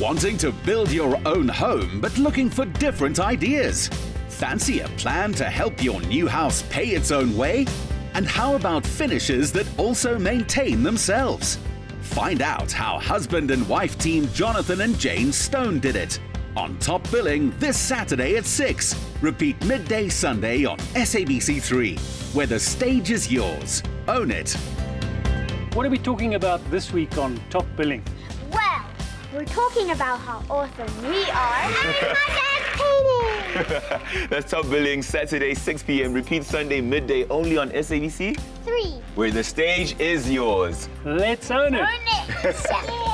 Wanting to build your own home but looking for different ideas? Fancy a plan to help your new house pay its own way? And how about finishes that also maintain themselves? Find out how husband and wife team Jonathan and Jane Stone did it on Top Billing this Saturday at 6. Repeat midday Sunday on SABC3, where the stage is yours. Own it. What are we talking about this week on Top Billing? Well, we're talking about how awesome we are. That's Top Billing, Saturday, 6 p.m. Repeat Sunday, midday, only on SABC 3. Where the stage is yours. Let's own it. Own it.